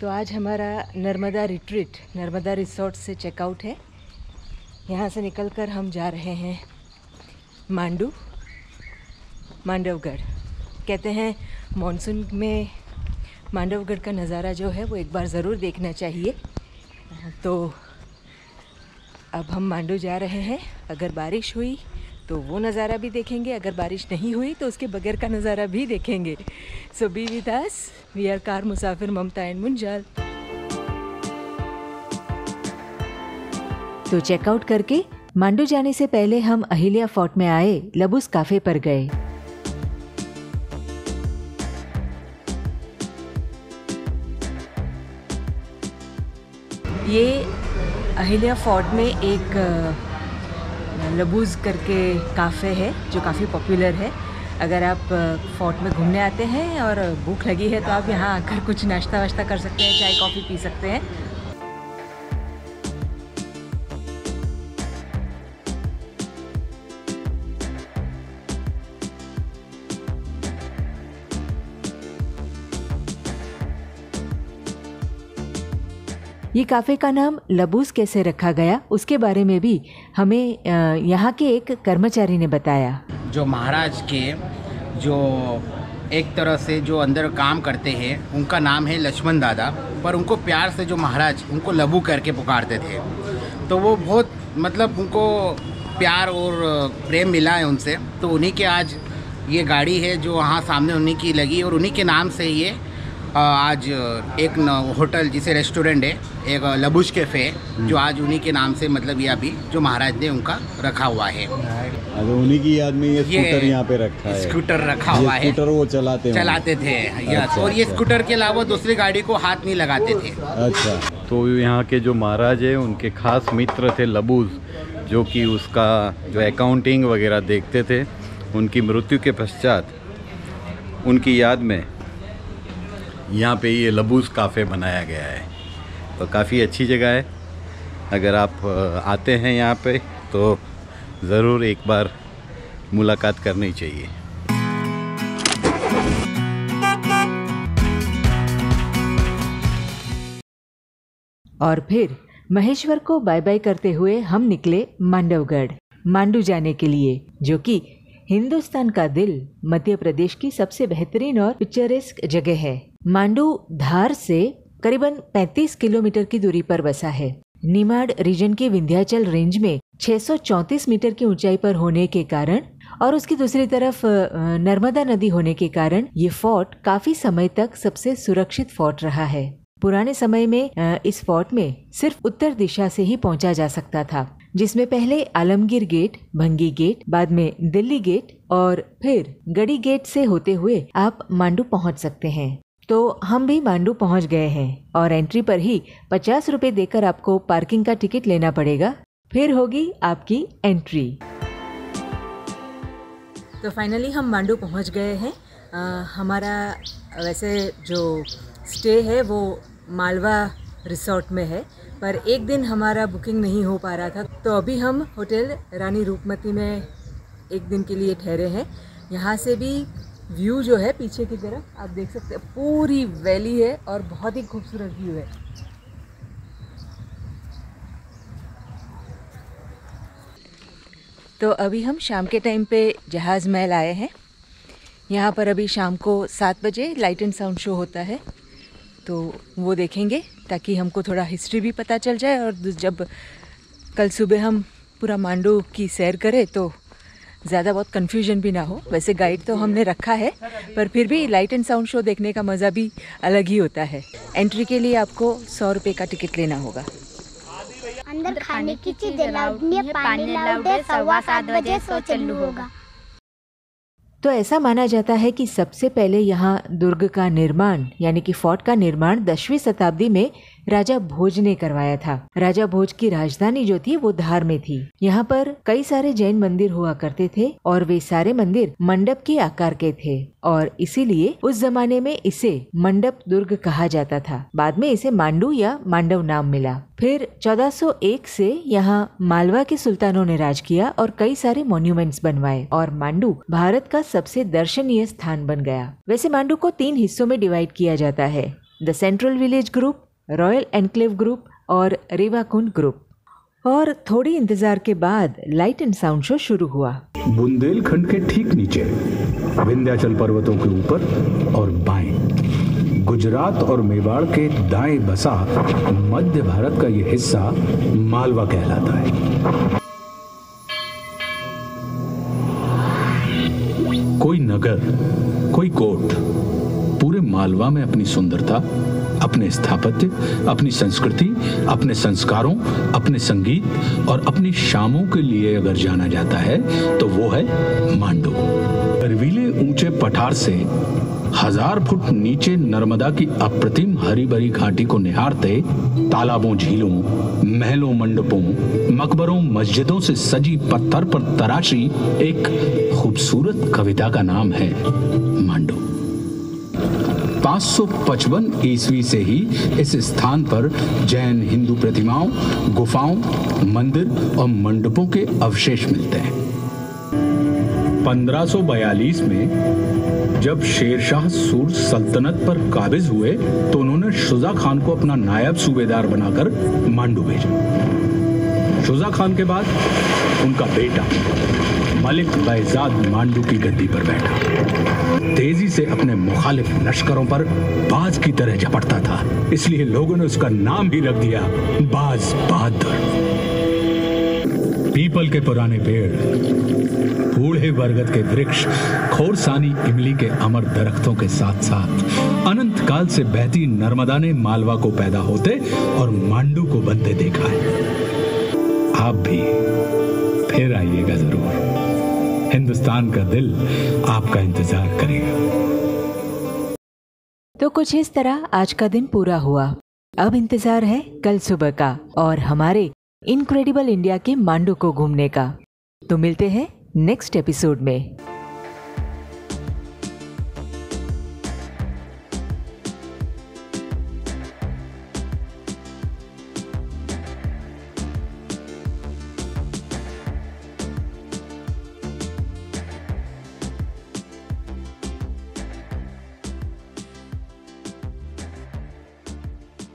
तो आज हमारा नर्मदा रिट्रीट नर्मदा रिसोर्ट से चेकआउट है। यहाँ से निकलकर हम जा रहे हैं मांडू मांडवगढ़। कहते हैं मॉनसून में मांडवगढ़ का नज़ारा जो है वो एक बार ज़रूर देखना चाहिए। तो अब हम मांडू जा रहे हैं। अगर बारिश हुई तो वो नज़ारा भी देखेंगे, अगर बारिश नहीं हुई तो उसके बगैर का नज़ारा भी देखेंगे। So be with us, we are car Musafir Mamta and Munjal. तो चेकआउट करके मांडू जाने से पहले हम अहिल्या फोर्ट में आए, लबुस कैफे पर गए। ये अहिल्या फोर्ट में एक लबूज करके काफ़े है जो काफ़ी पॉपुलर है। अगर आप फोर्ट में घूमने आते हैं और भूख लगी है तो आप यहाँ आकर कुछ नाश्ता वाश्ता कर सकते हैं, चाय कॉफ़ी पी सकते हैं। ये काफ़े का नाम लबूस कैसे रखा गया उसके बारे में भी हमें यहाँ के एक कर्मचारी ने बताया। जो महाराज के जो एक तरह से जो अंदर काम करते हैं उनका नाम है लक्ष्मण दादा, पर उनको प्यार से जो महाराज उनको लबू करके पुकारते थे, तो वो बहुत मतलब उनको प्यार और प्रेम मिला है उनसे। तो उन्हीं के आज ये गाड़ी है जो वहाँ सामने उन्हीं की लगी और उन्हीं के नाम से ये आज एक होटल जिसे रेस्टोरेंट है, एक लबुस कैफे जो आज उन्हीं के नाम से मतलब ये अभी जो महाराज ने उनका रखा हुआ है। अगर उन्हीं की याद में ये स्कूटर यहाँ पे रखा है, स्कूटर रखा हुआ है, स्कूटर वो चलाते थे। अच्छा, और ये स्कूटर के अलावा दूसरी गाड़ी को हाथ नहीं लगाते थे। अच्छा, तो यहाँ के जो महाराज है उनके खास मित्र थे लबूस, जो कि उसका जो अकाउंटिंग वगैरह देखते थे। उनकी मृत्यु के पश्चात उनकी याद में यहाँ पे ये लबूस कैफ़े बनाया गया है। तो काफ़ी अच्छी जगह है, अगर आप आते हैं यहाँ पे तो ज़रूर एक बार मुलाकात करनी चाहिए। और फिर महेश्वर को बाय बाय करते हुए हम निकले मांडवगढ़ मांडू जाने के लिए, जो कि हिंदुस्तान का दिल मध्य प्रदेश की सबसे बेहतरीन और पिक्चरेस्क जगह है। मांडू धार से करीबन 35 किलोमीटर की दूरी पर बसा है। निमाड़ रीजन की विंध्याचल रेंज में 634 मीटर की ऊंचाई पर होने के कारण और उसकी दूसरी तरफ नर्मदा नदी होने के कारण ये फोर्ट काफी समय तक सबसे सुरक्षित फोर्ट रहा है। पुराने समय में इस फोर्ट में सिर्फ उत्तर दिशा से ही पहुंचा जा सकता था, जिसमें पहले आलमगीर गेट, भंगी गेट, बाद में दिल्ली गेट और फिर गढ़ी गेट से होते हुए आप मांडू पहुंच सकते हैं। तो हम भी मांडू पहुंच गए हैं और एंट्री पर ही 50 रुपए देकर आपको पार्किंग का टिकट लेना पड़ेगा, फिर होगी आपकी एंट्री। तो फाइनली हम मांडू पहुंच गए हैं। हमारा वैसे जो स्टे है वो मालवा रिसोर्ट में है, पर एक दिन हमारा बुकिंग नहीं हो पा रहा था, तो अभी हम होटल रानी रूपमती में एक दिन के लिए ठहरे हैं। यहाँ से भी व्यू जो है पीछे की तरफ आप देख सकते हैं, पूरी वैली है और बहुत ही खूबसूरत व्यू है। तो अभी हम शाम के टाइम पे जहाज़ महल आए हैं। यहाँ पर अभी शाम को 7 बजे लाइट एंड साउंड शो होता है, तो वो देखेंगे ताकि हमको थोड़ा हिस्ट्री भी पता चल जाए और जब कल सुबह हम पूरा मांडू की सैर करें तो ज़्यादा बहुत कन्फ्यूजन भी ना हो। वैसे गाइड तो हमने रखा है, पर फिर भी लाइट एंड साउंड शो देखने का मज़ा भी अलग ही होता है। एंट्री के लिए आपको 100 रुपये का टिकट लेना होगा। अंदर खाने की चीज़ अलाउड नहीं है, पानी अलाउड है, 7:15 बजे शो चालू होगा। तो ऐसा माना जाता है कि सबसे पहले यहाँ दुर्ग का निर्माण यानी कि फोर्ट का निर्माण 10वीं शताब्दी में राजा भोज ने करवाया था। राजा भोज की राजधानी जो थी वो धार में थी। यहाँ पर कई सारे जैन मंदिर हुआ करते थे और वे सारे मंदिर मंडप के आकार के थे और इसीलिए उस जमाने में इसे मंडप दुर्ग कहा जाता था। बाद में इसे मांडू या मांडव नाम मिला। फिर 1401 से यहाँ मालवा के सुल्तानों ने राज किया और कई सारे मॉन्यूमेंट्स बनवाए और मांडू भारत का सबसे दर्शनीय स्थान बन गया। वैसे मांडू को 3 हिस्सों में डिवाइड किया जाता है, the central village group, royal enclave group और रेवाकुंड ग्रुप। और थोड़ी इंतजार के बाद लाइट एंड साउंड शो शुरू हुआ। बुंदेलखंड के ठीक नीचे, विंध्याचल पर्वतों के ऊपर और बाएं, गुजरात और मेवाड़ के दाएं बसा मध्य भारत का यह हिस्सा मालवा कहलाता है। कोई नगर, कोई कोट पूरे मालवा में अपनी सुंदरता, अपने स्थापत्य, अपनी संस्कृति, अपने संस्कारों, अपने संगीत और अपनी शामों के लिए अगर जाना जाता है तो वो है मांडू। बर्फीले ऊंचे पठार से 1000 फुट नीचे नर्मदा की अप्रतिम हरी भरी घाटी को निहारते तालाबों, झीलों, महलों, मंडपों, मकबरों, मस्जिदों से सजी पत्थर पर तराशी एक खूबसूरत कविता का नाम है मांडू। 555 ईस्वी से ही इस स्थान पर जैन हिंदू प्रतिमाओं, गुफाओं, मंदिर और मंडपों के अवशेष मिलते हैं। 1542 में जब शेरशाह सूर सल्तनत पर काबिज हुए तो उन्होंने शुजा खान को अपना नायब सूबेदार बनाकर मांडू भेजा। शुजा खान के बाद उनका बेटा मालिक बाज मांडू की गद्दी पर बैठा। तेजी से अपने मुखालिफ लश्करों पर बाज की तरह झपटता था, इसलिए लोगों ने उसका नाम भी रख दिया बाज बहादुर। पीपल के पुराने पेड़, बूढ़े बरगद के वृक्ष, खोरसानी इमली के अमर दरख्तों के साथ साथ अनंत काल से बहती नर्मदा ने मालवा को पैदा होते और मांडू को बनते देखा है। आप भी फिर आइएगा जरूर, हिंदुस्तान का दिल आपका इंतजार करेगा। तो कुछ इस तरह आज का दिन पूरा हुआ। अब इंतजार है कल सुबह का और हमारे इनक्रेडिबल इंडिया के मांडू को घूमने का। तो मिलते हैं नेक्स्ट एपिसोड में।